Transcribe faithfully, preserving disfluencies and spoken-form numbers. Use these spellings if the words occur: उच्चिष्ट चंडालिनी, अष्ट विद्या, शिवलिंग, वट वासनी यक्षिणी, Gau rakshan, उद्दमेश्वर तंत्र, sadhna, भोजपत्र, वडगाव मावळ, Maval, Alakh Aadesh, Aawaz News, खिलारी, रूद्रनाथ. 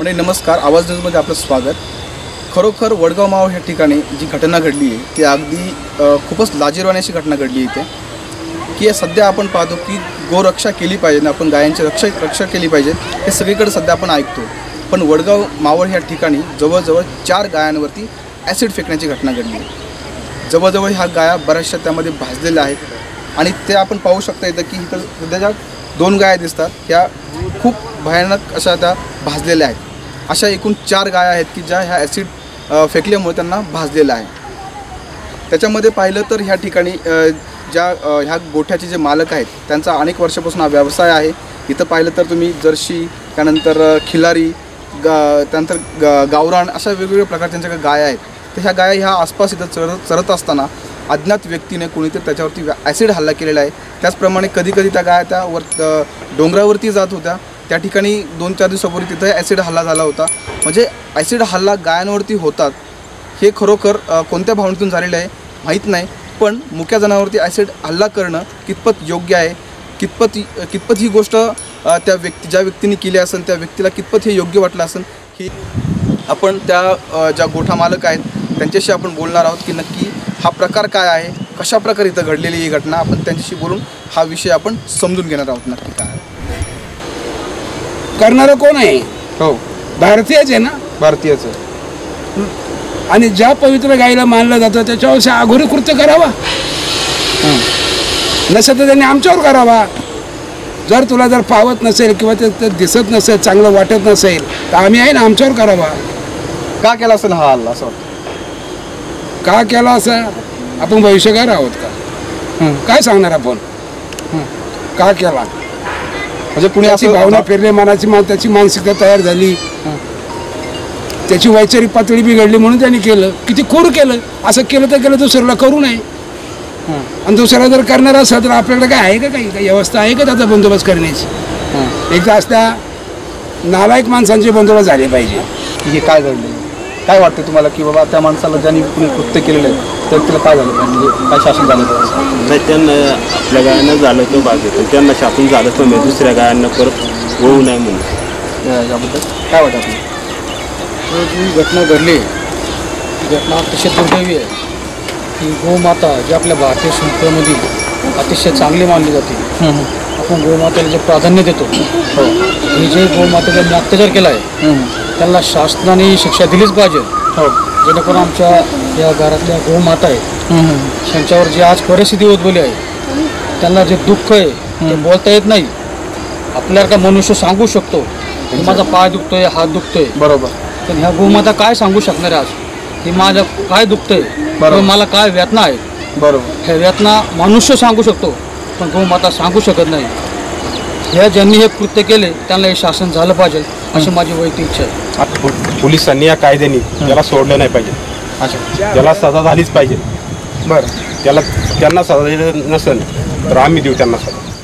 म्हणजे नमस्कार, आवाज न्यूजमध्ये आपलं स्वागत। खरोखर वडगाव माव या ठिकाणी जी घटना घडली आहे ती अगदी खूपच लाजिरवाणी अशी घटना घडली आहे की सध्या आपण पाहतो की गोरक्षा केली पाहिजे, आपण गायांची रक्षा रक्षा केली पाहिजे, हे सगळीकडे सध्या आपण ऐकतो। पण वडगाव मावळ या ठिकाणी जवळजवळ चार गायांवरती ॲसिड फेकण्याची घटना घडली आहे। जवळजवळ ह्या गाया बऱ्याचशा त्यामध्ये भाजलेल्या आहेत आणि ते आपण पाहू शकता इथं की इथं सध्या दोन गाया दिसतात, ह्या खूप भयानक अशा त्या भाजलेल्या आहेत। अशा एकूण चार गाया आहेत की ज्या ह्या ॲसिड फेकल्यामुळे त्यांना भाजलेलं आहे। त्याच्यामध्ये पाहिलं तर ह्या ठिकाणी ज्या ह्या गोठ्याचे जे मालक आहेत त्यांचा अनेक वर्षापासून हा व्यवसाय आहे। इथं पाहिलं तर तुम्ही जर्शी, त्यानंतर खिलारी, गा त्यानंतर गा गावरान अशा वेगवेगळ्या प्रकारच्या त्यांच्या गाया आहेत। तर ह्या गाया ह्या आसपास इथं चरत चरत असताना अज्ञात व्यक्तीने कोणीतरी त्याच्यावरती ॲसिड हल्ला केलेला आहे। त्याचप्रमाणे कधी कधी त्या गाया त्या वर डोंगरावरती जात होत्या, त्या ठिकाणी दोन चार दिवसापूर्वी तिथं ॲसिड हल्ला झाला होता। म्हणजे ॲसिड हल्ला गायांवरती होतात हे खरोखर कोणत्या भावनेतून झालेलं आहे माहीत नाही, पण मुक्या जनावरांवरती ॲसिड हल्ला करणं कितपत योग्य आहे, कितपत कितपत ही गोष्ट त्या व्यक्ती ज्या व्यक्तीने केली असेल त्या व्यक्तीला कितपत हे योग्य वाटलं असेल हे आपण त्या ज्या गोठा मालक आहेत त्यांच्याशी आपण बोलणार आहोत की नक्की हा प्रकार काय आहे, कशा प्रकारे इथं घडलेली ही घटना आपण त्यांच्याशी बोलून हा विषय आपण समजून घेणार आहोत नक्की काय आहे। करणारं कोण आहे? हो, भारतीयच आहे ना, भारतीयच आहे। आणि ज्या पवित्र गायीला मानलं जातं त्याच्यावर अघोरी कृत्य करावा नसेल तर त्यांनी आमच्यावर करावा। जर तुला जर पावत नसेल किंवा ते दिसत नसेल, चांगलं वाटत नसेल तर आम्ही आहे ना, आमच्यावर करावा। का केला असेल हा हल्ला? असं का केला असं आपण भविष्यकार आहोत का? काय सांगणार आपण का केला? म्हणजे कुणी अशी भावना फिरली, मनाची मान त्याची मानसिकता तयार झाली, त्याची वैचारिक पातळी बिघडली म्हणून त्यांनी केलं। किती खोर केलं, असं केलं तर केलं, दुसऱ्याला करू नये। आणि दुसऱ्याला जर करणार असेल तर आपल्याकडे काय आहे का, काही काही व्यवस्था आहे का त्याचा बंदोबस्त करण्याची? एक तर असल्या नालायक माणसांचे बंदोबस्त झाले पाहिजे। हे काय घडलं, काय वाटतं तुम्हाला की बाबा त्या माणसाला ज्यांनी कृत्य केलेलं आहे तर तिला काय झालं पाहिजे, काय शासन झालं पाहिजे? नाही, त्यांना आपल्या गायांना झालं तो भाग येतो, त्यांना शासन झालं तो नाही, दुसऱ्या गायांना परत होऊ नये म्हणून। याबद्दल काय वाटतं आपल्याला? जी घटना घडली ही घटना अतिशय दुर्दैवी आहे की गोमाता जी आपल्या भारतीय संस्कृतीमधील अतिशय चांगली मानली जाते, आपण गोमातेला जे प्राधान्य देतो, मी जे गोमातेचा अत्याचार केला आहे त्यांना शासनाने शिक्षा दिलीच पाहिजे, जेणेकरून आमच्या या घरातल्या गोमाता आहेत त्यांच्यावर जी आज परिस्थिती उद्भवली आहे त्यांना जे दुःख आहे ते बोलता येत नाही। आपल्याला काय मनुष्य सांगू शकतो की माझा पाय दुखतोय, हात दुखतोय, बरोबर, पण ह्या गोमाता काय सांगू शकणार आज की माझं काय दुखतंय, बरोबर, मला काय वेदना आहे, बरोबर, ह्या वेदना मनुष्य सांगू शकतो पण गोमाता सांगू शकत नाही। ह्या ज्यांनी हे कृत्य केले त्यांना हे शासन झालं पाहिजे अशी माझी वैयक्तिक इच्छा आहे। आता पोलिसांनी या कायद्याने त्याला सोडलं नाही पाहिजे, अच्छा त्याला सजा झालीच पाहिजे। बरं, त्याला त्यांना सजा दिली नसेल तर आम्ही देऊ त्यांना सजा।